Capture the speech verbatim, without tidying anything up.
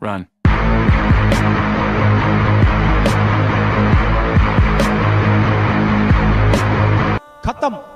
Run. Khatam.